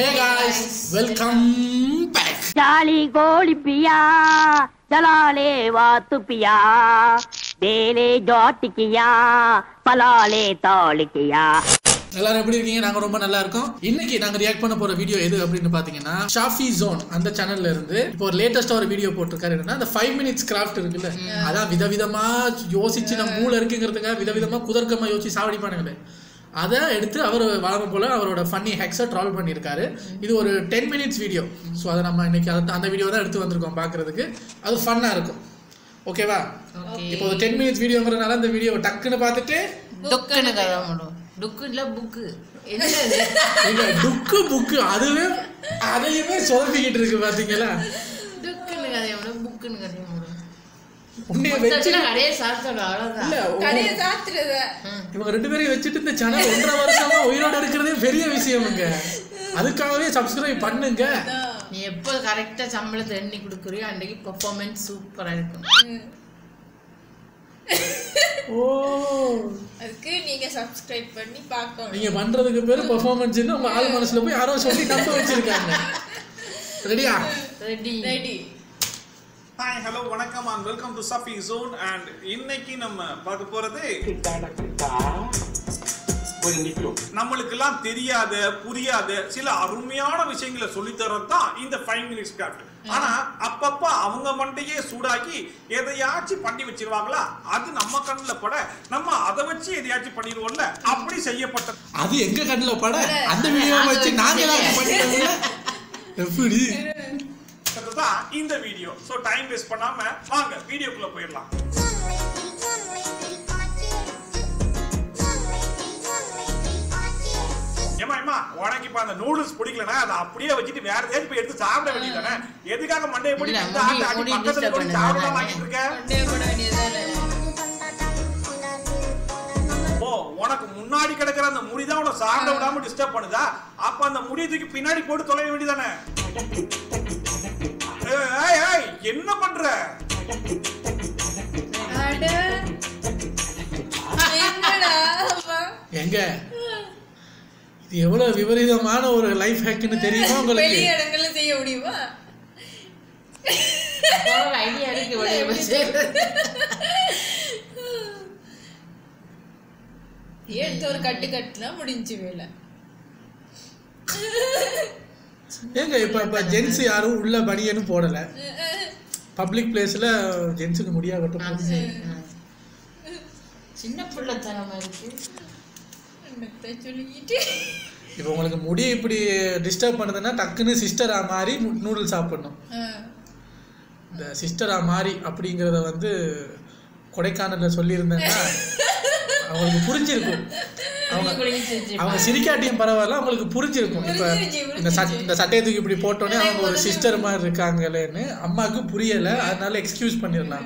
Hey guys, welcome back. Jali goli piya, jalale vaatu piya, dele jot kiya, palale tol kiya. Hello everybody, I am Roman Alarco. In the kid, I react on a video either of Patina, Shafi Zone, and the channel learned for latest or video portrait. The 5 minutes craft regular Ada Vidavidama, Yosichina, Muller King, Vidavidama, Kudarkama Yoshi Saudi Panama. That's எடுத்து அவர் வாரம்போல அவரோட funny ஹெக்ஸ troll பண்ணிருக்காரு இது ஒரு 10 minutes video so அத நம்ம இன்னைக்கு அந்த video தான் எடுத்து வந்திருக்கோம் பாக்குறதுக்கு அது ஃபன்னா இருக்கும் ஓகேவா இப்போ 10 minutes videoங்கறனால அந்த வீடியோ டக்குன்னு பார்த்துட்டு டக்குன்னு கரமடு டுக்குல புக் என்ன டுக்கு புக் அதுவே அதையே சொதப்பிக்கிட்டு இருக்கு பாத்தீங்களா டுக்குன்னு கரமடு புக்குன்னு கரமடு உன்னை வெச்சிட்டு கடைய சாத்துறடா அழகா கடைய சாத்துறத இவங்க ரெண்டு பேரும் வெச்சிட்டு இந்த சேனல் 1.5 வருஷமா உயிரோட இருக்குதே பெரிய விஷயம்ங்க அதுக்காகவே சப்ஸ்கிரைப் பண்ணுங்க நீ எப்ப கரெக்ட்டா சம்பளத்தை எண்ணி குடுக்குறியோ அன்னைக்கு பெர்ஃபார்மன்ஸ் சூப்பரா இருக்கும் ஓ அதுக்கு நீங்க சப்ஸ்கிரைப் பண்ணி பார்க்கணும் நீங்க பண்றதுக்கு பேரு பெர்ஃபார்மன்ஸ் ன்னு உங்க ஆள் மனசுல போய் யாரோ சொல்லி நம்ப வச்சிருக்காங்க ரெடியா ready ready Hi, hello, vanakkam and welcome to Shafi Zone and இன்னைக்கு நம்ம பார்க்க போறது ஒரு நிக்லோ நமக்குலாம் தெரியாத புரியாத சில அருமையான விஷயங்களை சொல்லி தரதா இந்த 5 minutes craft ஆனா அப்பப்ப அவங்க மண்டையே சூடாக்கி எதையாச்சி பண்ணி வச்சிருவாங்களா அது நம்ம கண்ணல பட நம்ம அத வச்சு எதையாச்சி பண்ணிடுவோம்ல அப்படி செய்யப்பட்ட அது எங்க கண்ணல பட அந்த வீடியோவை வச்சு நாங்களே பண்ணிடுவோம்ல எப்படி In the video, so time waste பண்ணாம வாங்க வீடியோக்குள்ள போயிடலாம் ஏமாய்மா உனக்கு இப்ப அந்த நூடுல்ஸ் பிடிக்கலனா அத அப்படியே வச்சிட்டு வேற ஏதாவது போய் எடுத்து சாப்பிட வேண்டியதானே எதுக்காக மண்டைய போட்டு அந்த ஆடி பக்கத்துல போய் சாப்பிடலாம் வாங்கிட்டு இருக்க மண்டைய போட வேண்டியதானே ஓ உனக்கு முன்னாடி கிடக்குற அந்த முடி தான் உன சாப்பிட விடாம டிஸ்டர்ப் பண்ணுதா அப்ப அந்த முடியத்துக்கு பின்னாடி போட்டு தொலைய வேண்டியதானே Hey, hey, என்ன பண்ற? அட என்னடா அம்மா? எங்க? இது எவ்வளவு விபரீதமான ஒரு லைஃப் ஹேக்னு தெரியுமா உங்களுக்கு? பெரிய இடங்கள்ல செய்ய முடியுமா? ஒரு ஐடியா இருக்கு ஒரே பச்சே. ஏத்து ஒரு கட்டு கட்டுனா முடிஞ்சு வேல. ஏங்க இப்ப ஜென்ஸ் யாரும் உள்ள பனியனும் போடல பப்ளிக் பிளேஸ்ல ஜென்ஸ்க்கு முடியா கட்டணும் சின்ன புள்ள தரமா இருக்கு என்னத்தை சொல்லிக்கிட்டு இப்போ உங்களுக்கு முடி இப்படி டிஸ்டர்ப் பண்ணுதுன்னா டக்குன்னு சிஸ்டரா மாறி நூடுல்ஸ் சாப்பிடணும் இந்த சிஸ்டரா மாறி அப்படிங்கறத வந்து கொடைக்கானல்ல சொல்லி இருந்தாங்க அவங்களுக்கு புரிஞ்சிருக்கும் அவங்க சிரிக்காட்டியும் பரவாயில்ல அவங்களுக்கு புரிஞ்சிருக்கும் இப்ப இந்த சட்டயத்துக்கு இப்படி போட்டோன்னே அவங்க ஒரு சிஸ்டர் மாதிரி இருக்காங்களேன்னு அம்மாவுக்கு புரியல அதனால எக்ஸ்கியூஸ் பண்ணிடலாம்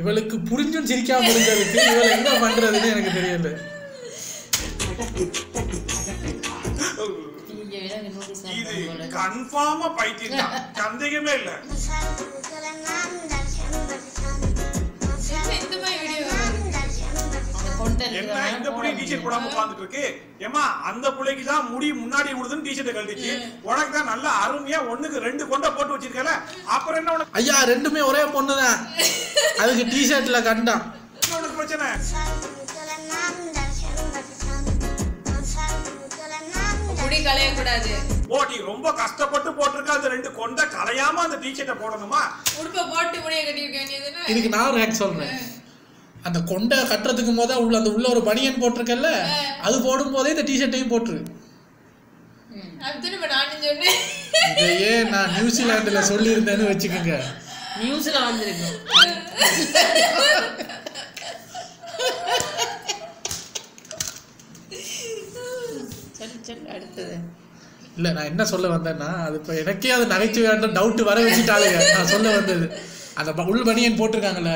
இவளுக்கு புரிஞ்சும் சிரிக்காம முடிஞ்சதுக்கு இவளை என்ன பண்றதுன்னு எனக்கு தெரியல கன்ஃபார்மா பைத்தியம் சந்தேகமே இல்லை என்ன இந்த புடி டீஷர்ட் போடாம உட்கார்ந்துட்டு இருக்கு ஏமா அந்த புளைக்கு தான் முடி முன்னாடி ஊடுதுன்னு டீஷர்ட் கழட்டிச்சு உனக்கு தான் நல்ல அருமையா ஒண்ணுக்கு ரெண்டு கொண்ட போட்டு வச்சிருக்கல அப்புறம் என்ன உனக்கு ஐயா ரெண்டுமே ஒரே பொண்ணுதான் அதுக்கு டீஷர்ட்ல கண்டான் உனக்கு பிரச்சனை முடி களைய கூடாது போடி ரொம்ப கஷ்டப்பட்டு போட்டுருக்க அந்த ரெண்டு கொண்ட களையாம அந்த டீஷர்ட்ட போடணுமா உடுப்ப போட்டு முடிய கட்டி இருக்க வேண்டியதுனா இதுக்கு நான் ரேக் சொல்றேன் அந்த கொண்ட கட்டறதுக்கு போதா உள்ள அந்த உள்ள ஒரு பனியன் போட்டுக்கல்ல அது போடும்போதே இந்த டீ-ஷர்ட்டையும் போட்று அதுன்னு நான் சொன்னேன் இது ஏன் நான் நியூசிலாந்துல சொல்லி இருந்தேன்னு வெச்சுக்கங்க நியூசிலாந்து இருக்கு சரி சரி அடுத்து இல்ல நான் என்ன சொல்ல வந்தேன்னா அது இப்ப எனக்கே அது நகைச்சுவையான டவுட் வர வெச்சிட்டாலே நான் சொல்ல வந்தது அந்த உள்ள பனியன் போட்டுருக்காங்கல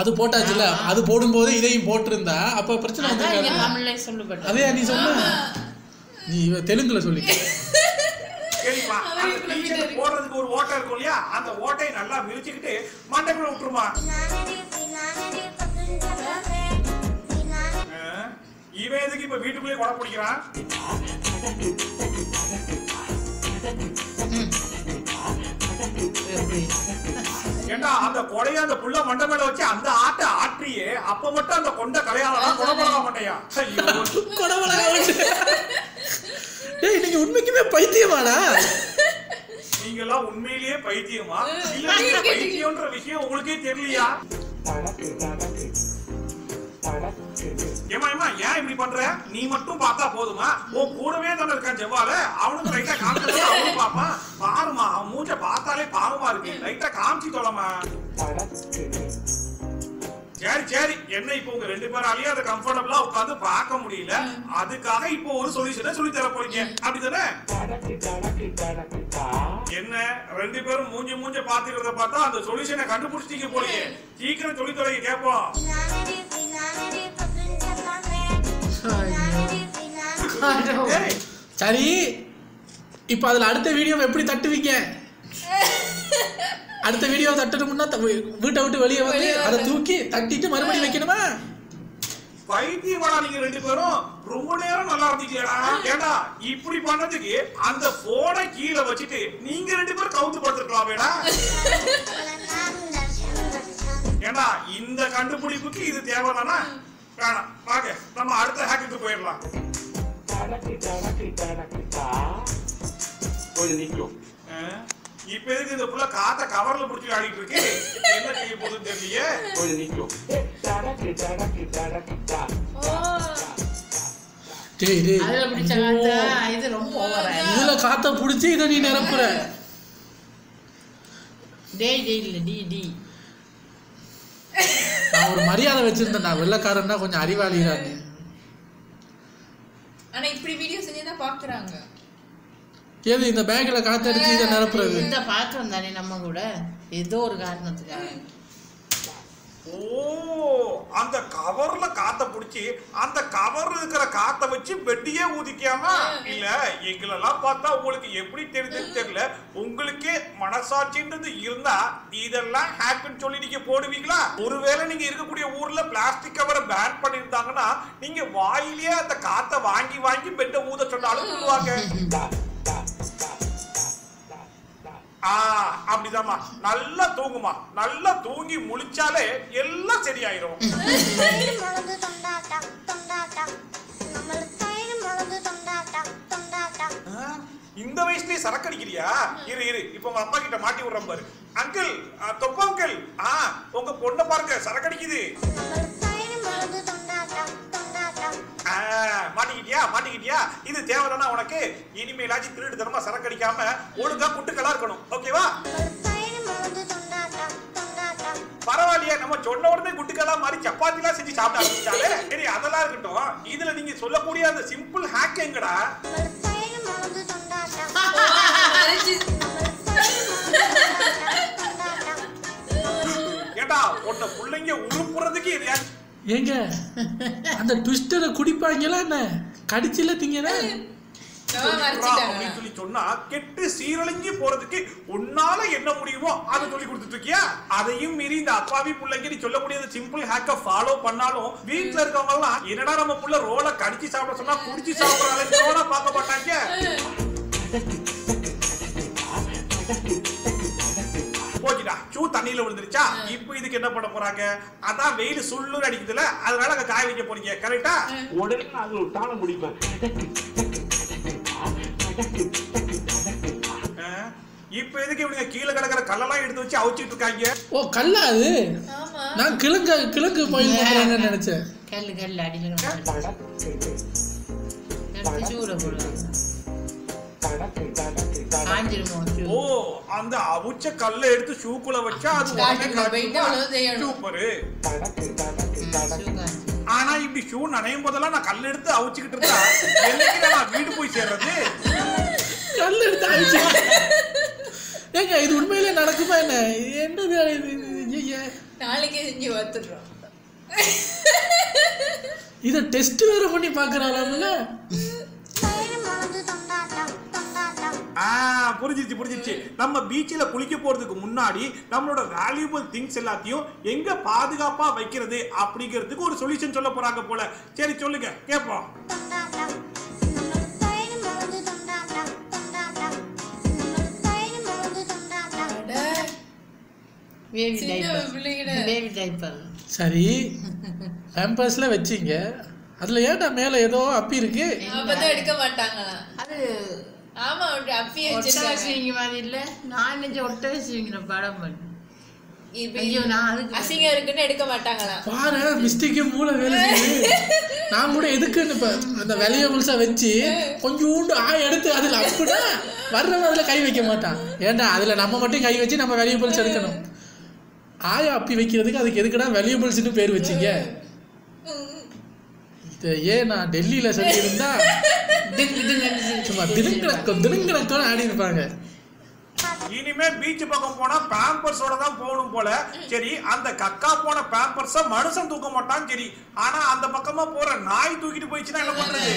அது போட்டாச்சுல அது போடும்போது இதையும் போட்டிருந்தா அப்ப பிரச்சனை வந்துருக்காது அதே நீ சொன்ன நீ தெலுங்குல சொல்லிக்க போடுறதுக்கு ஒரு ஓட்டை இருக்கும் இல்லையா அந்த ஓட்டையை நல்லா மிதிச்சுக்கிட்டு மண்டைக்குள்ள விட்டுருமா இவன் எதுக்கு இப்ப வீட்டுக்குள்ளேயே உடம்பு பிடிக்கிறான் Sorry, if I add the video, every 30 weekend. At the video that would not put out to Valley of the Tuki, 32 Marmadi Makinama. Fight the Varani Rendipero, Rumodera, Alardi, Geda, Ipuri Pana the Gate, and the 4 kilo of a chitty. Ninga Rendiper count the Potter Claveda. Geda, in the country putty cookies, the Tiavana. Kana, Paga, some other hack to Puerla. I'm going to go to the house. And I previous in the park. Give in the bag like I in the park and then in a Maguda. A door garden. Oh, on the cover la Kata Purchi, on the cover Kata Vichi, Bedia Udikama, Ila, Yigla Pata, Vulki, every territory, Ungulke, Manasachin to the Yirna, either land happened to Liki Podivigla, Uruvela Nigapudi, Urla, plastic cover, band, but in Dangana, Ninga Wailia, the Kata Wangi Wangi, better Uda Chadalu. Ah, Abdizama, Nalla Tunguma, Nalla Tungi Mulichale, Yella Seriairo. In the waste is Sarakaria. Here, if a mama get a mati rubber. Uncle, Top Uncle, Oka Ponda Parker, Sarakari. Ah, Matidia, in the Tiavana on a cave, any may like it to the Sarakari Kama, would have put the Kalarkono. Okay, what? Paravalia, number Chono, the Gutikala, Marichapatila, City Shabda, any other Larkito, either letting it Solapuria, the simple hack and grab. Get out, what the pulling of Urupura the kid. And the twister Kudipa Yelana, Kaditilla thing. Get the cereal in you for the kid. Unala Yenapuri, other Tulikutukia. Other you meaning the Apavi Pulaki Cholapuri, the simple hack of follow Panalo, Winkler Kavala, Yenadama Pula, roll a Kadiki Savasana, Purchi Savara, and Rola Papa Pataka. Two Tanil over the char, you put the get up on a poraga, Ada Vale Sulu and Idila, I'd rather guy with your poria, Carita. What is Tana Budiba? You pay the give the Kila Kalala into Chauchi to Kaya. Oh, Kala, eh? Now Kilaka, Kilaka, Oh, and the Abucha Kaled to Shukula Vachas, Anna, you be sure, and name for the Lana Kaled the Auchita. I don't mean another command. Is a test நம்ம பீச்சில குளிக்க போறதுக்கு முன்னாடி நம்மளோட valuable things எல்லாத்தையும் எங்க பாதுகாப்பா வைக்கிறது அப்படிங்கிறதுக்கு ஒரு சொல்யூஷன் சொல்ல போறாங்க போல. சரி சொல்லுங்க கேப்போம். baby diaper. Baby diaper. Sorry. Pampers la vechinga. Adula yeda mele edho appi irukku. Appadha edukka maatanga. Adu ama appi vechirukka. Ottavinga maari illa. Naan enje ottavinga padam pannu. Ayyo naan asinga irukku edukka maatanga. Paara mistake moola vela seidu. Naan kuda edukku andha valuables ah vechi konjoondu aa eduthu adula appuda varra adula kai vekka maatan. Yenda adula namma mattum kai vechi namma valuables edukanum. ஆயா அப்பி வைக்கிறதுக்கு அதுக்கு எதுக்குடா வேல்யூபிள்ஸ்னு பேர் வெச்சீங்க? ஏ நான் டெல்லில சொல்லி இருந்தா சும்மா திருங்கறதுக்கு ஆடி இருப்பாங்க. இனிமே பீச் பக்கம் போனா பாம்பர்ஸோட தான் போணும் போல. சரி அந்த கக்கா போன பாம்பர்ஸ மனுஷன் தூக்க மாட்டான் சரி. ஆனா அந்த பக்கமா போற நாய் தூக்கிட்டு போயிச்சுனா என்ன பண்றது?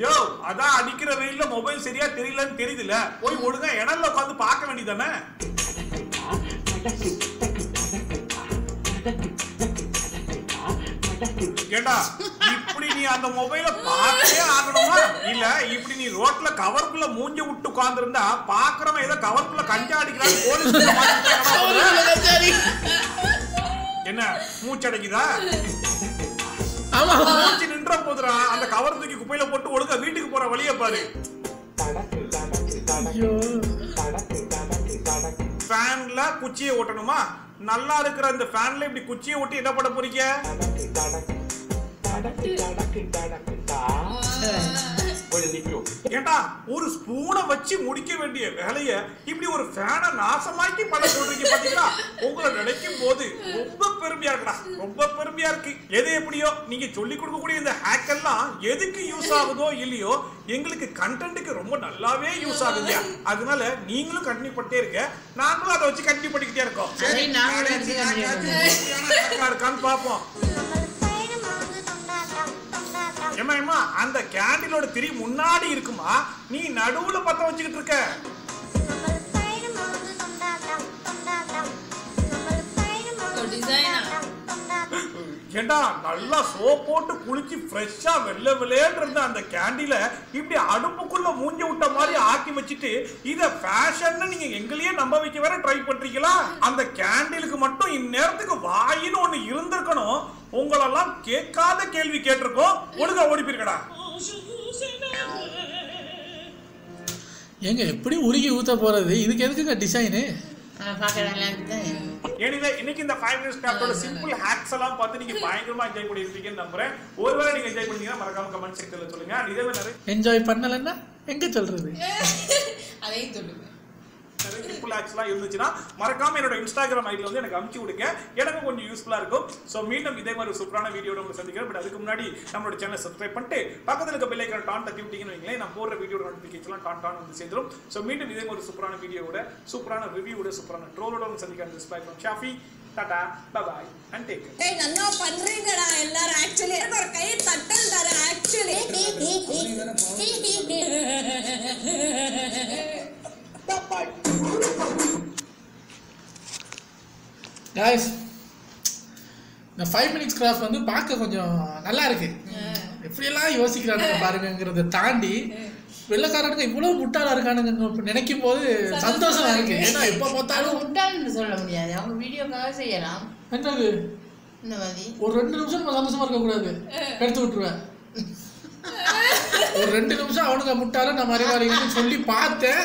யோ அத அடிக்கிற வெயில்ல மொபைல் சரியா தெரியலன்னு தெரியல போய் ஓடுங்க இடல்ல உட்கார்ந்து பார்க்க வேண்டியதானே ஏண்டா இப்படி நீ அந்த மொபைலை பார்த்தே ஆகணுமா இல்ல இப்படி நீ ரோட்ல கவர்க்குள்ள மூஞ்ச விட்டு உட்கார்ந்திருந்தா பாக்குறவன் ஏதோ கவர்க்குள்ள கஞ்சா அடிக்கிறான் போலீஸ்ல மாட்டிட்டானே என்ன மூச்சடைக்குதா ஆமா மூஞ்சி நின்ற போதுடா அந்த கவர் தூக்கி குப்பையில போட்டு ஒழுங்கா வீட்டுக்கு போற வழியை பாரு ஐயோ ஃபேன்ல குச்சியை ஓட்டணுமா நல்லா இருக்குற அந்த ஃபேன்ல இப்படி குச்சியை ஓட்டி என்ன பண்ண போறீங்க ஏண்டா ஒரு ஸ்பூனை வச்சு முடிக்க வேண்டிய வேலைய இப்படி ஒரு ஃபேனை நாசமாக்கி பண்ண சொல்றீங்க பாத்தீங்களா உங்களை நினைக்கும் போது ரொம்ப பெருமையா இருக்குடா ரொம்ப பெருமையா இருக்கு எது எப்படியோ நீங்க சொல்லி கொடுக்கக்கூடிய இந்த ஹேக் எல்லாம் எதுக்கு யூஸ் ஆகுதோ இல்லையோ எங்களுக்கு கண்டென்ட்டுக்கு ரொம்ப நல்லாவே யூஸ் ஆகுது அதனால நீங்களும் கண்டினியூ பண்ணிட்டே இருக்க நாங்களும் அதை வச்சு கண்டினியூ பண்ணிக்கிட்டே இருக்கோம் சரி நாங்க இருக்கான்னு பார்ப்போம் ஏமா ஏமா அந்த கேண்டிலோட திரி முன்னாடி இருக்குமா நீ நடுவுல பத்த வச்சிட்டு இருக்க நம்ம சைடு வந்து சொந்தாதாம் நம்ம டிசைனா ஏண்டா நல்லா சோப் போட்டு குளிச்சி ஃப்ரெஷ்ஷா வெள்ளை வெள்ளையா இருந்த அந்த கேண்டில இப்படி அடுப்புக்குள்ள மூஞ்சி விட்ட மாதிரி ஆக்கி வச்சிட்டு இத ஃபேஷன்னு நீங்க எங்களையே நம்ப வைக்க வேற ட்ரை பண்றீங்களா அந்த கேண்டிலுக்கு மட்டும் இந்நேரத்துக்கு வாயின்னு ஒன்னு இருந்திருக்கணும் உங்களெல்லாம் கேட்காத கேள்வி கேட்டிருக்கோம் ஒழுங்கா ஓடிப்பீர்களா ஏங்க எப்படி உருகி ஊத்த போறது இதுக்கு எதுக்குங்க டிசைனு ஏனிவே இன்னைக்கு இந்த 5 minutes craftோட சிம்பிள் ஹேக்ஸ் எல்லாம் பார்த்து நீங்க பயங்கரமா என்ஜாய் பண்ணிருப்பீங்கன்னு நம்பறேன் ஒருவேளை நீங்க என்ஜாய் பண்ணீங்கன்னா மறக்காம கமெண்ட் செக்ஷன்ல சொல்லுங்க இதே மாதிரி என்ஜாய் பண்ணலன்னா எங்க சொல்றது அதையும் சொல்லுங்க சிம்பிள் ஹேக்ஸ் எல்லாம் இருந்துச்சுனா மறக்காம என்னோட இன்ஸ்டாகிராம் ஐடில வந்து எனக்கு அனுப்பி விடுங்க எனக்கு கொஞ்சம் யூஸ்ஃபுல்லா இருக்கும் சோ மீண்டும் இதே மாதிரி சூப்பரான வீடியோட உங்களை சந்திக்கிறேன் பட் அதுக்கு முன்னாடி நம்மளோட சேனலை சப்ஸ்கிரைப் பண்ணிட்டு பக்கத்துல இருக்க பெல் ஐகானை டான் தட்டி விட்டீங்கன்னு வைங்களேன் நான் போற வீடியோட நோட்டிஃபிகேஷன்லாம் டான் வந்து சேரும் சோ மீண்டும் இதே மாதிரி சூப்பரான வீடியோட சூப்பரான ரிவ்யூவோட சூப்பரான ட்ரோலோட உங்களை சந்திக்கிறேன் this bye from Shafi tata bye bye and take care டேய் நல்லா பண்றீங்கடா எல்லாரும் एक्चुअली ஒரு கை தட்டல் தர actually guys the 5 minutes craft வந்து பார்க்க கொஞ்சம் நல்லா இருக்கு எப்படி எல்லாம் யோசிக்கறாங்க பாருங்கங்கறதை தாண்டி வெள்ளக்காரனுக்கு இவ்வளவு முட்டாளா இருக்கானுங்க நினைக்கும் போது சந்தோஷமா இருக்கு ஏன்னா எப்ப பார்த்தாலும் முட்டாள்னு சொல்ல முடியாது அவங்க வீடியோக்காக செய்யலாம் என்னது இந்த மாதிரி ஒரு 2 நிமிஷம் சந்தோஷமா இருக்க கூடாது எடுத்து விட்டுறேன் ஒரு 2 நிமிஷம் அவனுக்கு முட்டாள நான் மறைவாரின்னு சொல்லி பார்த்தேன்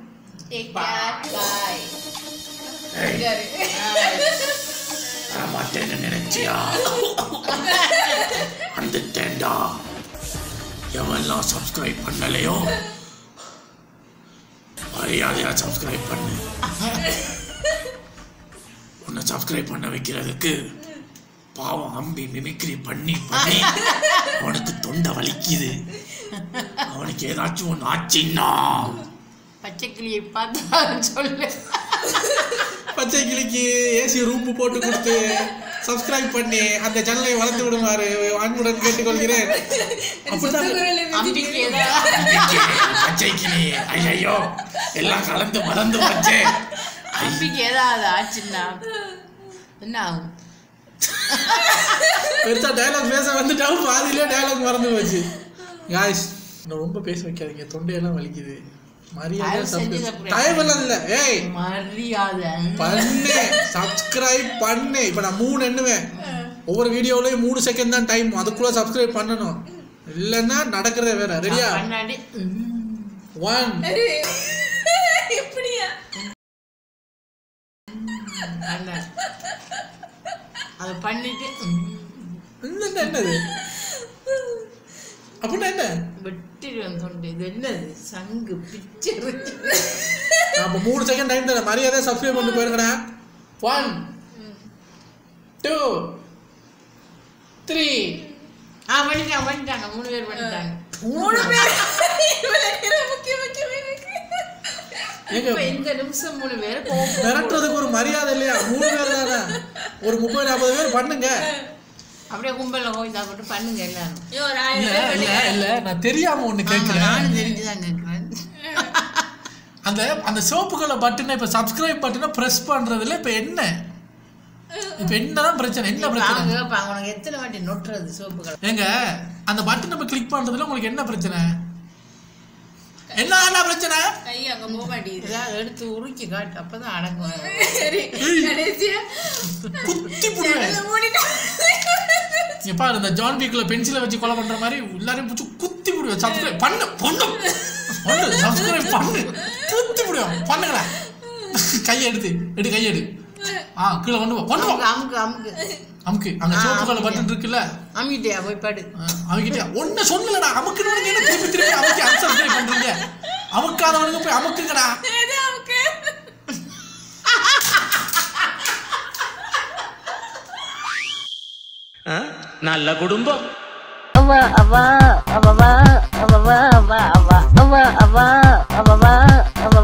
Take back. Bye. I'm a and the tender. You will not subscribe for the Leo. I subscribe for the Leo. Subscribe for the Leo. Power Humby mimicry punny punny. I want to tunda valikid. I want to get at you on Achina. Subscribe and the channel. One would get to go here. Maria, I will send you the prayer. Hey! Maria, then. Subscribe, panne. But a moon and over video, only mood second than time. Madhukula subscribe, panano. Lena, Nadakare, ready? One. I'll panit. But then sung picture. Now, second time that Maria subscribe on the 1, 2, 3. I'm going to find you. You're right. I'm going to find you. And the soap button, subscribe button, press button, and the pen. The pen is a pen. I'm going to get the soap. And the button click on the button. என்ன என்ன பிரச்சனை ஐயா அங்க போக மாட்டீங்க இத எடுத்து உருக்கி காட் அப்பதான் அடங்கும் சரி கடைசியா குத்தி புடுவேன் இப்ப பாரு அந்த ஜான் வீக்ல பென்சிலை வச்சு கொலை பண்ற மாதிரி எல்லாரையும் புடிச்சு குத்தி புடுவேன் சப்ஸ்கிரைப் பண்ணு பண்ணு பண்ணு சப்ஸ்கிரைப் பண்ணு குத்தி புடுவேன் பண்ணுங்கடா கை எடுத்து எடு கை எடு ஆ கீழ கொண்டு போ கொண்டு போ அமுக்கு அமுக்கு அமுக்கு அந்த சோப்புக்கால பட்டன் இருக்குல அமுக்கிட்டியா போய் பாடு அமுக்கிட்டியா ஒண்ணே சொல்லலடா அமுக்குனவங்க என்ன திருப்பி திருப்பி அமுக்கி அன்சப்ஸ்கிரைப் பண்றீங்க அமுக்காதவங்க போய் அமுக்குங்கடா ஏதோ அமுக்கு நல்ல குடும்பம் அவ அவ அவ அவ அவ அவ அவ அவ அவ அவ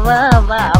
அவ